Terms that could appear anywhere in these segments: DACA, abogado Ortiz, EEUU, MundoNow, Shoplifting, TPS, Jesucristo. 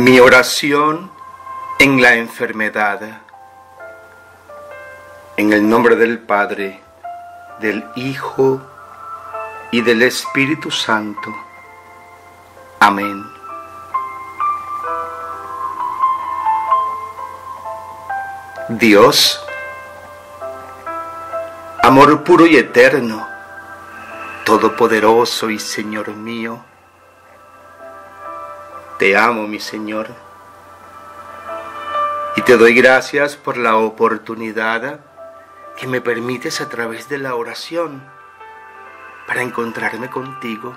Mi oración en la enfermedad. En el nombre del Padre, del Hijo y del Espíritu Santo. Amén. Dios, amor puro y eterno, todopoderoso y Señor mío, te amo, mi Señor, y te doy gracias por la oportunidad que me permites a través de la oración para encontrarme contigo.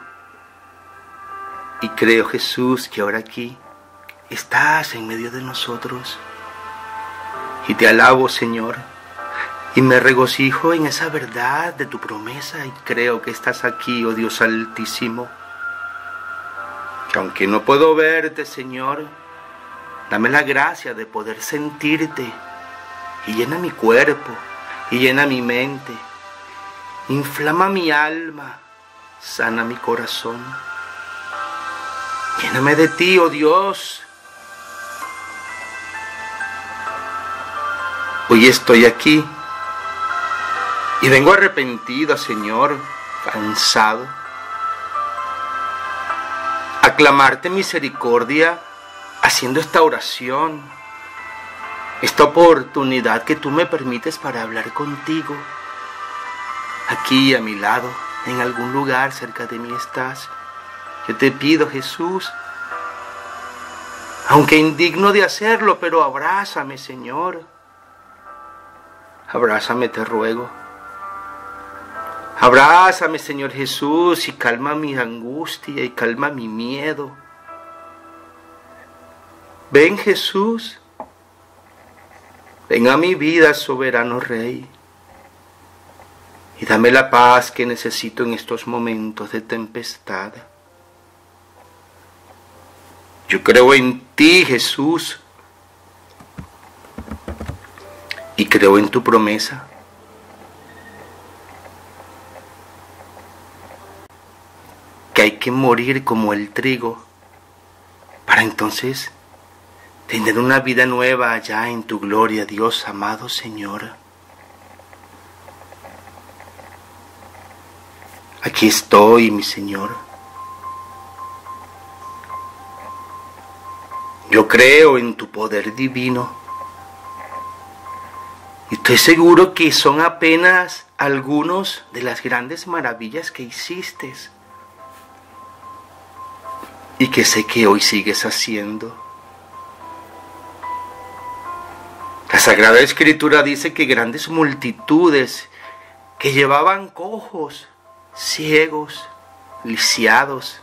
Y creo, Jesús, que ahora aquí estás en medio de nosotros. Y te alabo, Señor, y me regocijo en esa verdad de tu promesa, y creo que estás aquí, oh Dios Altísimo. Que aunque no puedo verte, Señor, dame la gracia de poder sentirte, y llena mi cuerpo, y llena mi mente, inflama mi alma, sana mi corazón. Lléname de ti, oh Dios. Hoy estoy aquí y vengo arrepentido, Señor, cansado, a clamarte misericordia haciendo esta oración, esta oportunidad que tú me permites para hablar contigo. Aquí a mi lado, en algún lugar cerca de mí estás. Yo te pido, Jesús, aunque indigno de hacerlo, pero abrázame, Señor. Abrázame, te ruego. Abrázame, Señor Jesús, y calma mi angustia y calma mi miedo. Ven, Jesús. Ven a mi vida, soberano Rey, y dame la paz que necesito en estos momentos de tempestad. Yo creo en ti, Jesús, y creo en tu promesa. Que hay que morir como el trigo, para entonces tener una vida nueva allá en tu gloria, Dios amado Señor. Aquí estoy, mi Señor. Yo creo en tu poder divino. Y estoy seguro que son apenas algunos de las grandes maravillas que hiciste. Y que sé que hoy sigues haciendo. La Sagrada Escritura dice que grandes multitudes que llevaban cojos, ciegos, lisiados,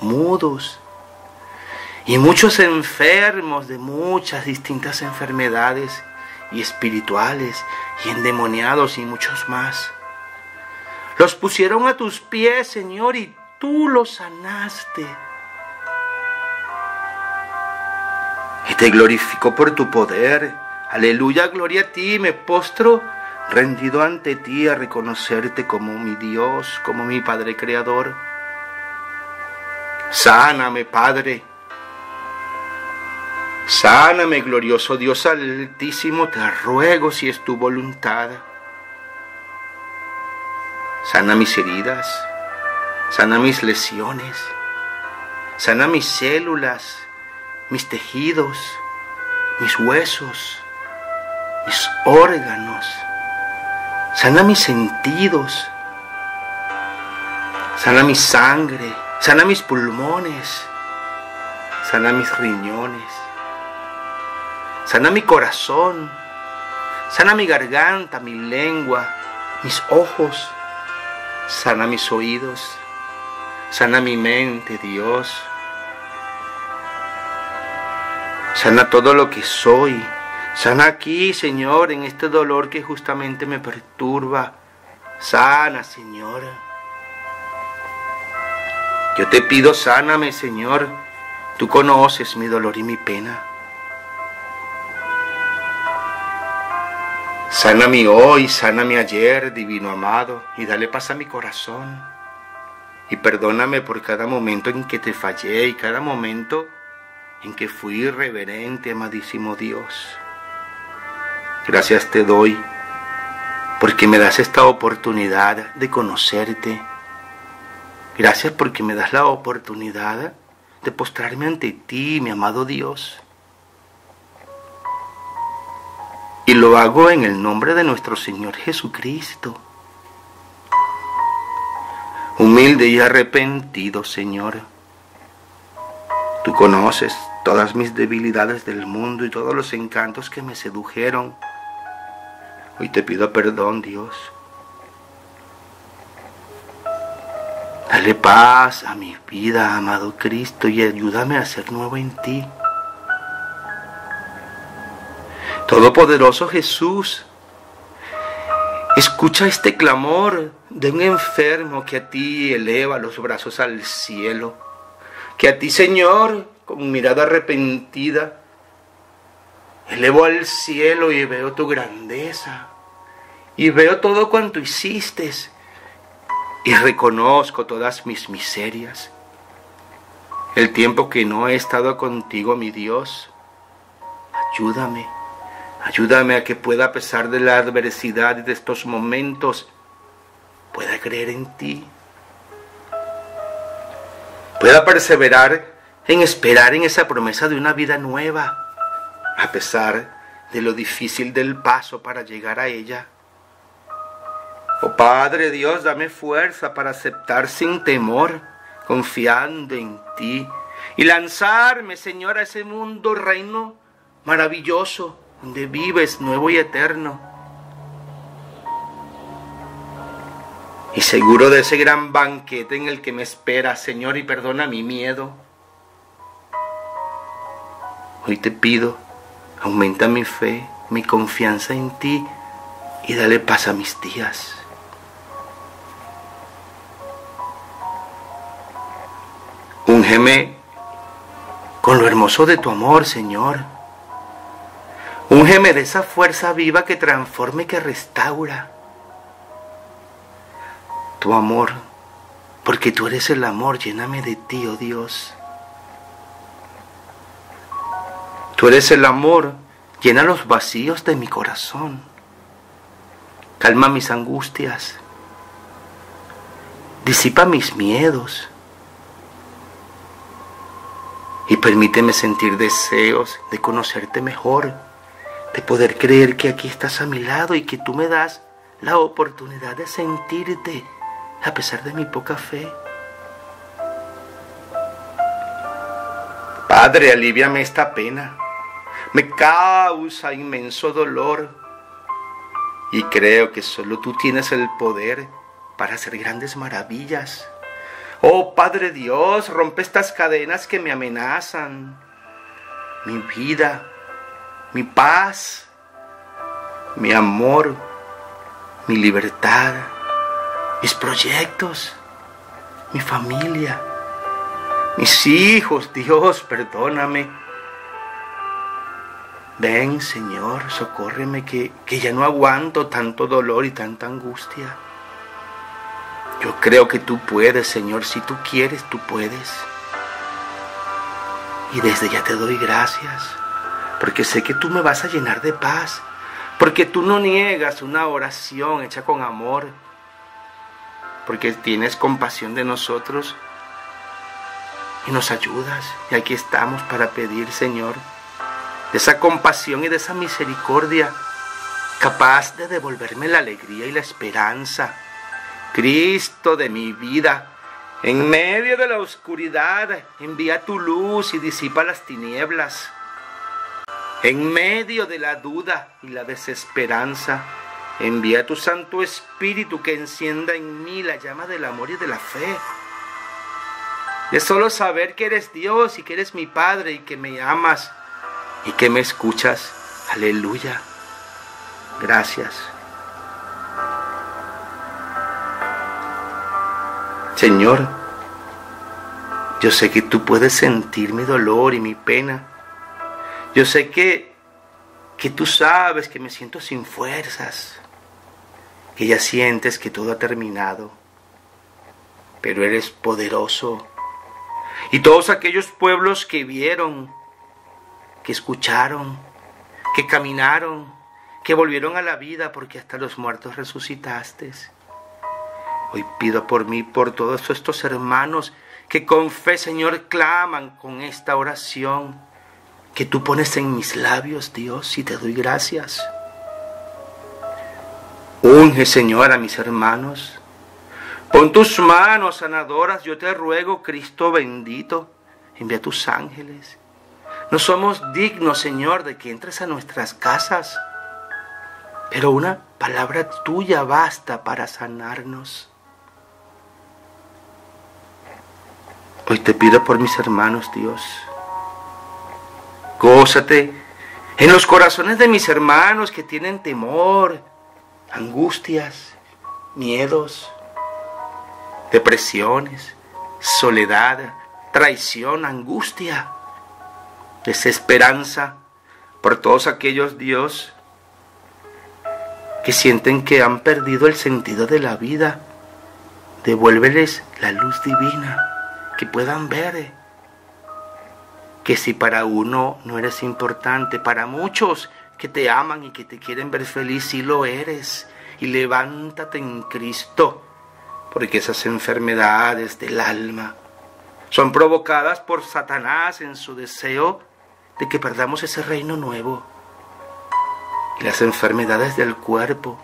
mudos, y muchos enfermos de muchas distintas enfermedades y espirituales y endemoniados y muchos más. Los pusieron a tus pies, Señor, y tú los sanaste. Y te glorificó por tu poder. Aleluya, gloria a ti. Me postro rendido ante ti a reconocerte como mi Dios, como mi Padre Creador. Sáname, Padre. Sáname, glorioso Dios Altísimo, te ruego si es tu voluntad. Sana mis heridas, sana mis lesiones, sana mis células, mis tejidos, mis huesos, mis órganos. Sana mis sentidos, sana mi sangre, sana mis pulmones, sana mis riñones. Sana mi corazón, sana mi garganta, mi lengua, mis ojos, sana mis oídos, sana mi mente, Dios. Sana todo lo que soy, sana aquí, Señor, en este dolor que justamente me perturba. Sana, Señor. Yo te pido, sáname, Señor. Tú conoces mi dolor y mi pena. Sana mi hoy, sana mi ayer, divino amado, y dale paz a mi corazón. Y perdóname por cada momento en que te fallé y cada momento en que fui reverente, amadísimo Dios. Gracias te doy porque me das esta oportunidad de conocerte. Gracias porque me das la oportunidad de postrarme ante ti, mi amado Dios. Y lo hago en el nombre de nuestro Señor Jesucristo. Humilde y arrepentido, Señor. Tú conoces todas mis debilidades del mundo y todos los encantos que me sedujeron. Hoy te pido perdón, Dios. Dale paz a mi vida, amado Cristo, y ayúdame a ser nuevo en ti. Todopoderoso Jesús, escucha este clamor de un enfermo que a ti eleva los brazos al cielo, que a ti, Señor, con mirada arrepentida, elevo al cielo y veo tu grandeza, y veo todo cuanto hiciste, y reconozco todas mis miserias, el tiempo que no he estado contigo, mi Dios. Ayúdame a que pueda, a pesar de la adversidad de estos momentos, pueda creer en ti, pueda perseverar en esperar en esa promesa de una vida nueva, a pesar de lo difícil del paso para llegar a ella. Oh Padre Dios, dame fuerza para aceptar sin temor, confiando en ti, y lanzarme, Señor, a ese mundo reino maravilloso, donde vives nuevo y eterno. Y seguro de ese gran banquete en el que me espera, Señor, y perdona mi miedo. Hoy te pido, aumenta mi fe, mi confianza en ti, y dale paz a mis días. Úngeme con lo hermoso de tu amor, Señor. Úngeme de esa fuerza viva que transforma y que restaura. Tu amor, porque tú eres el amor, lléname de ti, oh Dios. Tú eres el amor, llena los vacíos de mi corazón. Calma mis angustias, disipa mis miedos, y permíteme sentir deseos de conocerte mejor, de poder creer que aquí estás a mi lado y que tú me das la oportunidad de sentirte a pesar de mi poca fe. Padre, aliviame esta pena, me causa inmenso dolor, y creo que solo tú tienes el poder para hacer grandes maravillas. Oh Padre Dios, rompe estas cadenas que me amenazan, mi vida, mi paz, mi amor, mi libertad, mis proyectos, mi familia, mis hijos. Dios, perdóname. Ven, Señor, socórreme, que ya no aguanto tanto dolor y tanta angustia. Yo creo que tú puedes, Señor. Si tú quieres, tú puedes. Y desde ya te doy gracias, porque sé que tú me vas a llenar de paz, porque tú no niegas una oración hecha con amor, porque tienes compasión de nosotros y nos ayudas. Y aquí estamos para pedir, Señor, de esa compasión y de esa misericordia capaz de devolverme la alegría y la esperanza. Cristo de mi vida, en medio de la oscuridad, envía tu luz y disipa las tinieblas. En medio de la duda y la desesperanza, envía tu Santo Espíritu que encienda en mí la llama del amor y de la fe. De solo saber que eres Dios y que eres mi Padre y que me amas y que me escuchas. Aleluya. Gracias. Señor, yo sé que tú puedes sentir mi dolor y mi pena. Yo sé que tú sabes que me siento sin fuerzas, que ya sientes que todo ha terminado, pero eres poderoso. Y todos aquellos pueblos que vieron que escucharon, que caminaron, que volvieron a la vida porque hasta los muertos resucitaste. Hoy pido por mí, por todos estos hermanos que con fe, Señor, claman con esta oración que tú pones en mis labios, Dios, y te doy gracias. Unge, Señor, a mis hermanos. Pon tus manos sanadoras, yo te ruego, Cristo bendito, envía a tus ángeles. No somos dignos, Señor, de que entres a nuestras casas, pero una palabra tuya basta para sanarnos. Hoy te pido por mis hermanos, Dios. Gózate en los corazones de mis hermanos que tienen temor, angustias, miedos, depresiones, soledad, traición, angustia, desesperanza, por todos aquellos, Dios, que sienten que han perdido el sentido de la vida. Devuélveles la luz divina, que puedan ver que si para uno no eres importante, para muchos que te aman y que te quieren ver feliz, sí lo eres. Y levántate en Cristo, porque esas enfermedades del alma son provocadas por Satanás en su deseo de que perdamos ese reino nuevo. Y las enfermedades del cuerpo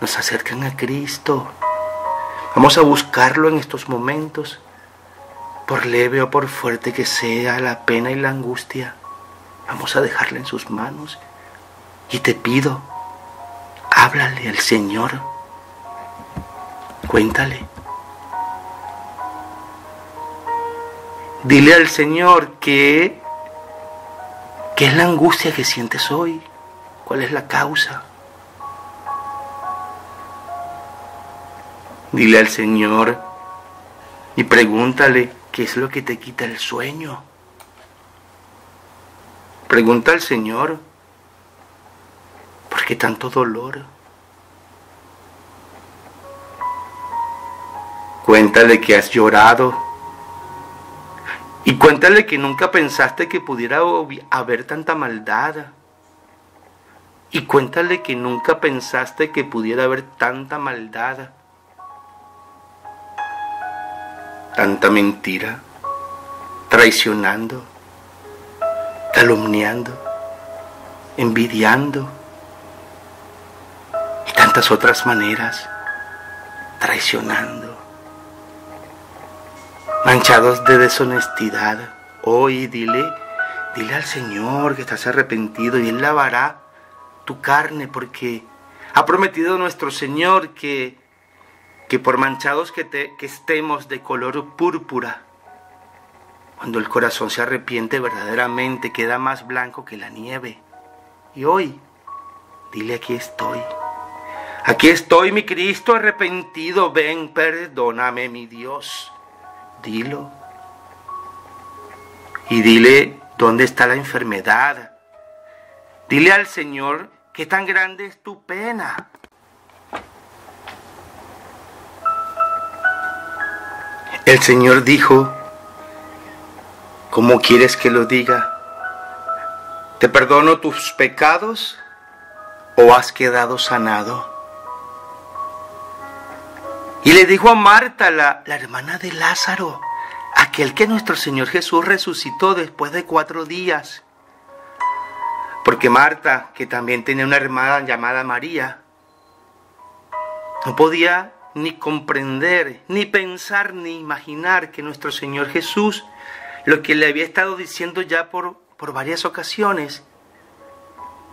nos acercan a Cristo. Vamos a buscarlo en estos momentos, por leve o por fuerte que sea la pena y la angustia. Vamos a dejarla en sus manos. Y te pido, háblale al Señor. Cuéntale. Dile al Señor que es la angustia que sientes hoy. ¿Cuál es la causa? Dile al Señor y pregúntale qué es lo que te quita el sueño. Pregunta al Señor, ¿por qué tanto dolor? Cuéntale que has llorado y cuéntale que nunca pensaste que pudiera haber tanta maldad. Y cuéntale que nunca pensaste que pudiera haber tanta maldad, tanta mentira, traicionando, calumniando, envidiando y tantas otras maneras, traicionando, manchados de deshonestidad. Hoy dile al Señor que estás arrepentido y Él lavará tu carne, porque ha prometido nuestro Señor que por manchados que estemos de color púrpura, cuando el corazón se arrepiente verdaderamente, queda más blanco que la nieve. Y hoy, dile: aquí estoy mi Cristo arrepentido, ven, perdóname mi Dios. Dilo. Y dile dónde está la enfermedad. Dile al Señor qué tan grande es tu pena. El Señor dijo, ¿cómo quieres que lo diga? ¿Te perdono tus pecados o has quedado sanado? Y le dijo a Marta, la hermana de Lázaro, aquel que nuestro Señor Jesús resucitó después de 4 días. Porque Marta, que también tenía una hermana llamada María, no podía ni comprender, ni pensar, ni imaginar que nuestro Señor Jesús, lo que le había estado diciendo ya por varias ocasiones,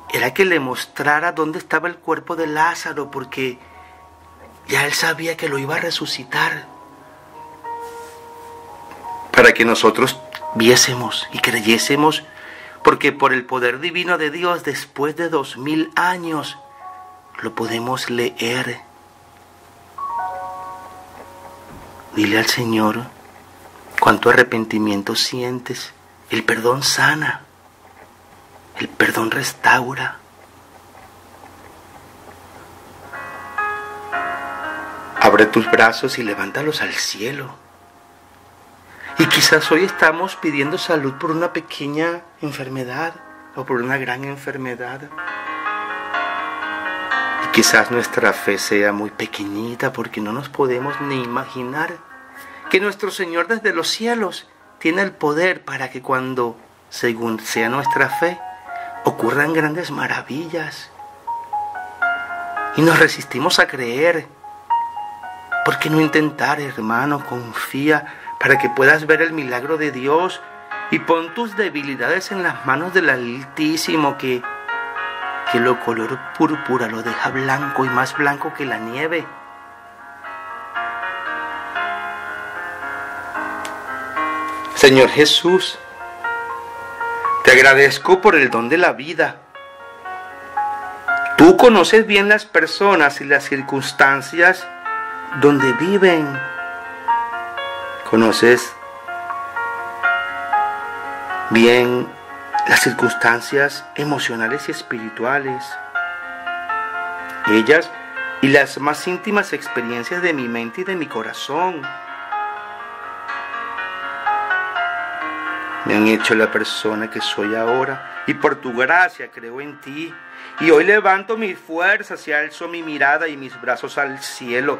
era que le mostrara dónde estaba el cuerpo de Lázaro, porque ya él sabía que lo iba a resucitar, para que nosotros viésemos y creyésemos, porque por el poder divino de Dios, después de 2000 años, lo podemos leer. Dile al Señor cuánto arrepentimiento sientes. El perdón sana. El perdón restaura. Abre tus brazos y levántalos al cielo. Y quizás hoy estamos pidiendo salud por una pequeña enfermedad o por una gran enfermedad. Y quizás nuestra fe sea muy pequeñita porque no nos podemos ni imaginar que nuestro Señor desde los cielos tiene el poder para que cuando, según sea nuestra fe, ocurran grandes maravillas. Y nos resistimos a creer. ¿Por qué no intentar, hermano? Confía para que puedas ver el milagro de Dios y pon tus debilidades en las manos del Altísimo que lo color púrpura lo deja blanco y más blanco que la nieve. Señor Jesús, te agradezco por el don de la vida. Tú conoces bien las personas y las circunstancias donde viven. Conoces bien las circunstancias emocionales y espirituales, ellas y las más íntimas experiencias de mi mente y de mi corazón. Me han hecho la persona que soy ahora, y por tu gracia creo en ti, y hoy levanto mis fuerzas y alzo mi mirada y mis brazos al cielo.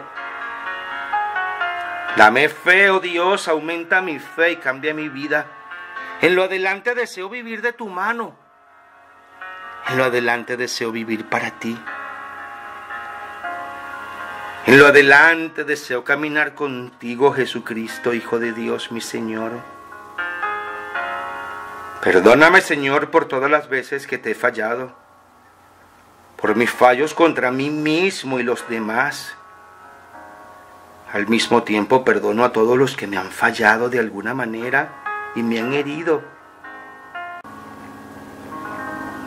Dame fe, oh Dios, aumenta mi fe y cambia mi vida. En lo adelante deseo vivir de tu mano. En lo adelante deseo vivir para ti. En lo adelante deseo caminar contigo, Jesucristo, Hijo de Dios, mi Señor. Perdóname, Señor, por todas las veces que te he fallado, por mis fallos contra mí mismo y los demás. Al mismo tiempo perdono a todos los que me han fallado de alguna manera y me han herido.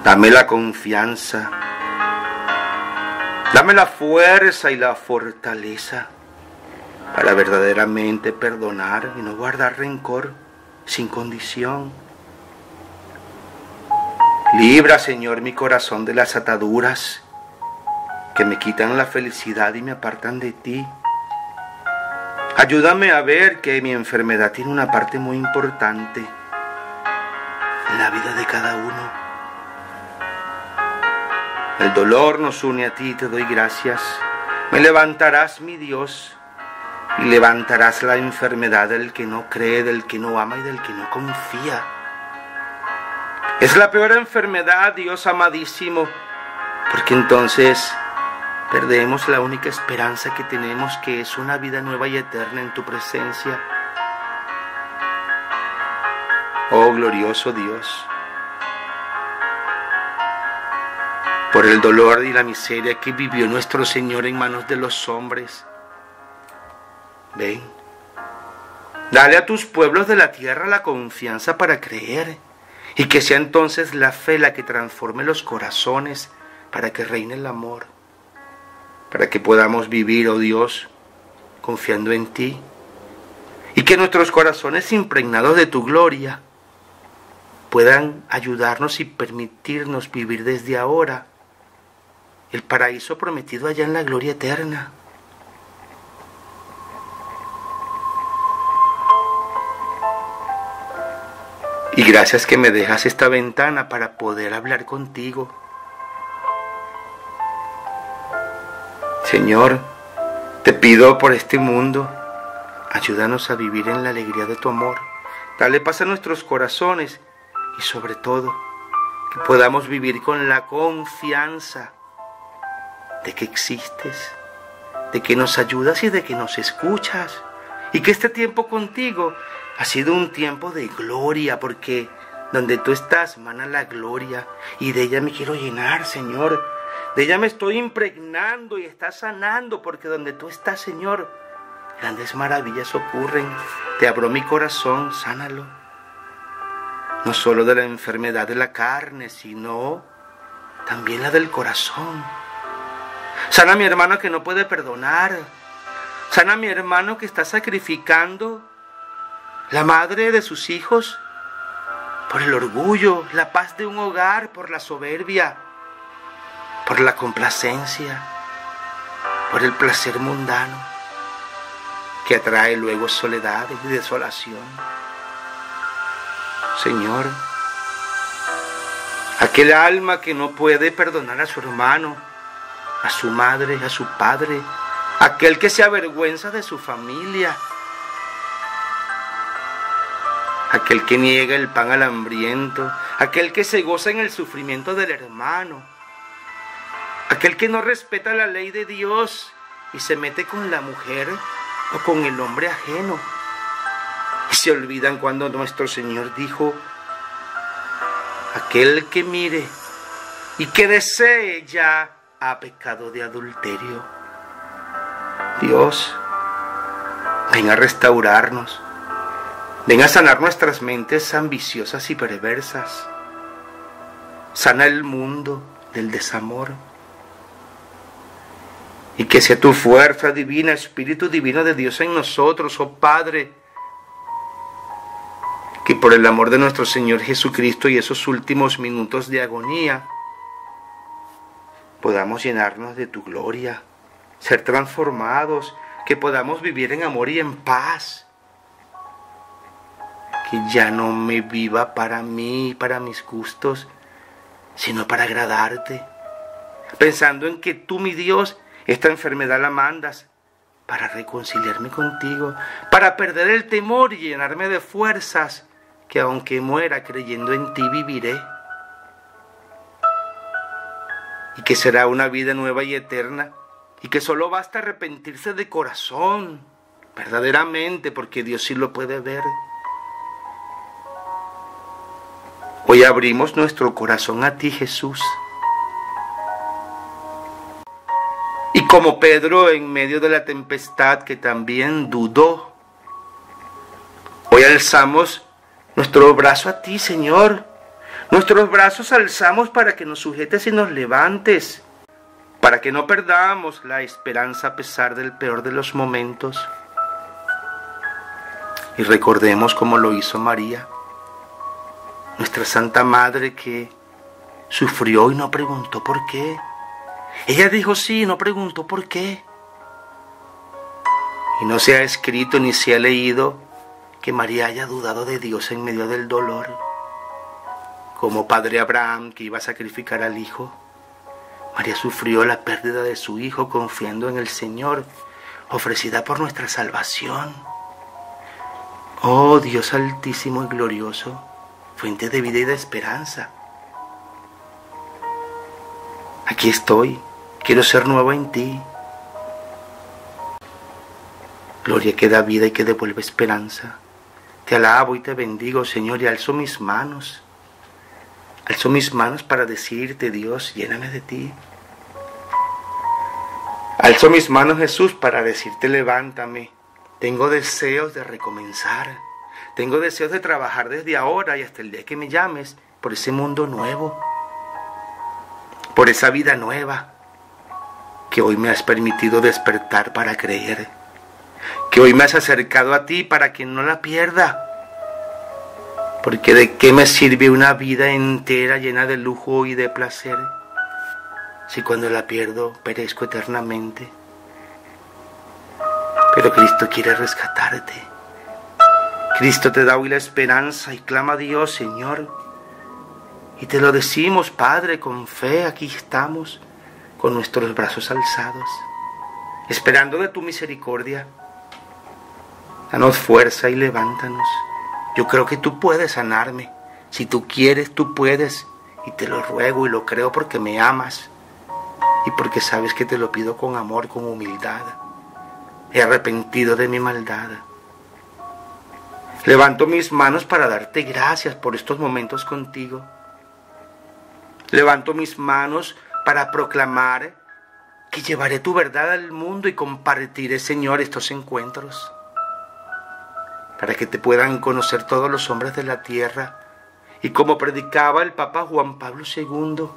Dame la confianza, dame la fuerza y la fortaleza para verdaderamente perdonar y no guardar rencor sin condición. Libra, Señor, mi corazón de las ataduras que me quitan la felicidad y me apartan de ti. Ayúdame a ver que mi enfermedad tiene una parte muy importante en la vida de cada uno. El dolor nos une a ti, te doy gracias. Me levantarás, mi Dios, y levantarás la enfermedad del que no cree, del que no ama y del que no confía. Es la peor enfermedad, Dios amadísimo, porque entonces perdemos la única esperanza que tenemos, que es una vida nueva y eterna en tu presencia. Oh glorioso Dios, por el dolor y la miseria que vivió nuestro Señor en manos de los hombres, ven, dale a tus pueblos de la tierra la confianza para creer. Y que sea entonces la fe la que transforme los corazones para que reine el amor, para que podamos vivir, oh Dios, confiando en ti. Y que nuestros corazones impregnados de tu gloria puedan ayudarnos y permitirnos vivir desde ahora el paraíso prometido allá en la gloria eterna. Y gracias que me dejas esta ventana para poder hablar contigo. Señor, te pido por este mundo, ayúdanos a vivir en la alegría de tu amor. Dale paz a nuestros corazones y sobre todo, que podamos vivir con la confianza de que existes, de que nos ayudas y de que nos escuchas. Y que este tiempo contigo ha sido un tiempo de gloria, porque donde tú estás mana la gloria y de ella me quiero llenar, Señor. De ella me estoy impregnando y está sanando, porque donde tú estás, Señor, grandes maravillas ocurren. Te abro mi corazón, sánalo. No solo de la enfermedad de la carne, sino también la del corazón. Sana a mi hermano que no puede perdonar. Sana a mi hermano que está sacrificando la madre de sus hijos por el orgullo, la paz de un hogar, por la soberbia, por la complacencia, por el placer mundano. que trae luego soledad y desolación. Señor, aquel alma que no puede perdonar a su hermano, a su madre, a su padre, aquel que se avergüenza de su familia, aquel que niega el pan al hambriento, aquel que se goza en el sufrimiento del hermano, aquel que no respeta la ley de Dios y se mete con la mujer o con el hombre ajeno. Y se olvidan cuando nuestro Señor dijo: aquel que mire y que desee ya ha pecado de adulterio. Dios, ven a restaurarnos. Ven a sanar nuestras mentes ambiciosas y perversas. Sana el mundo del desamor. Y que sea tu fuerza divina, Espíritu Divino de Dios en nosotros, oh Padre, que por el amor de nuestro Señor Jesucristo y esos últimos minutos de agonía, podamos llenarnos de tu gloria, ser transformados, que podamos vivir en amor y en paz. Que ya no me viva para mí y para mis gustos, sino para agradarte. Pensando en que tú, mi Dios, esta enfermedad la mandas para reconciliarme contigo, para perder el temor y llenarme de fuerzas, que aunque muera creyendo en ti viviré. Y que será una vida nueva y eterna, y que solo basta arrepentirse de corazón, verdaderamente, porque Dios sí lo puede ver. Hoy abrimos nuestro corazón a ti, Jesús. Y como Pedro en medio de la tempestad, que también dudó, hoy alzamos nuestro brazo a ti, Señor. Nuestros brazos alzamos para que nos sujetes y nos levantes, para que no perdamos la esperanza a pesar del peor de los momentos. Y recordemos como lo hizo María, nuestra Santa Madre, que sufrió y no preguntó por qué. Ella dijo sí, no preguntó por qué. Y no se ha escrito ni se ha leído que María haya dudado de Dios en medio del dolor. Como padre Abraham, que iba a sacrificar al hijo, María sufrió la pérdida de su hijo confiando en el Señor, ofrecida por nuestra salvación. Oh Dios altísimo y glorioso, fuente de vida y de esperanza. Aquí estoy, quiero ser nuevo en ti. Gloria que da vida y que devuelve esperanza. Te alabo y te bendigo, Señor, y alzo mis manos. Alzo mis manos para decirte: Dios, lléname de ti. Alzo mis manos, Jesús, para decirte: levántame. Tengo deseos de recomenzar. Tengo deseos de trabajar desde ahora y hasta el día que me llames por ese mundo nuevo, por esa vida nueva que hoy me has permitido despertar para creer, que hoy me has acercado a ti para que no la pierda. Porque ¿de qué me sirve una vida entera llena de lujo y de placer si cuando la pierdo perezco eternamente? Pero Cristo quiere rescatarte. Cristo te da hoy la esperanza y clama a Dios, Señor. Y te lo decimos, Padre, con fe. Aquí estamos, con nuestros brazos alzados, esperando de tu misericordia. Danos fuerza y levántanos. Yo creo que tú puedes sanarme. Si tú quieres, tú puedes. Y te lo ruego y lo creo porque me amas. Y porque sabes que te lo pido con amor, con humildad. He arrepentido de mi maldad. Levanto mis manos para darte gracias por estos momentos contigo. Levanto mis manos para proclamar que llevaré tu verdad al mundo y compartiré, Señor, estos encuentros. Para que te puedan conocer todos los hombres de la tierra. Y como predicaba el Papa Juan Pablo II,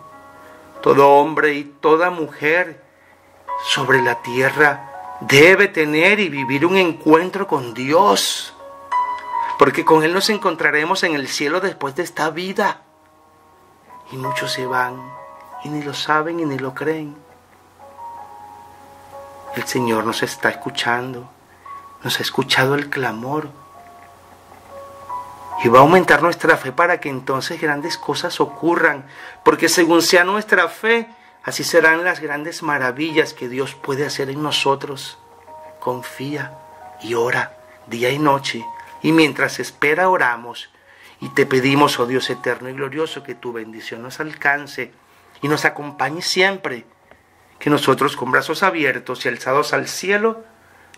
todo hombre y toda mujer sobre la tierra debe tener y vivir un encuentro con Dios. Porque con Él nos encontraremos en el cielo después de esta vida. Y muchos se van, y ni lo saben y ni lo creen. El Señor nos está escuchando. nos ha escuchado el clamor y va a aumentar nuestra fe para que entonces grandes cosas ocurran, porque según sea nuestra fe, así serán las grandes maravillas que Dios puede hacer en nosotros. Confía y ora día y noche, y mientras espera oramos y te pedimos, oh Dios eterno y glorioso, que tu bendición nos alcance y nos acompañe siempre, que nosotros con brazos abiertos y alzados al cielo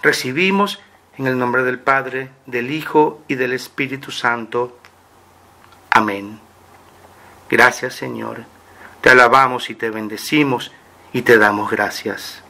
recibimos en el nombre del Padre, del Hijo y del Espíritu Santo. Amén. Gracias, Señor. Te alabamos y te bendecimos y te damos gracias.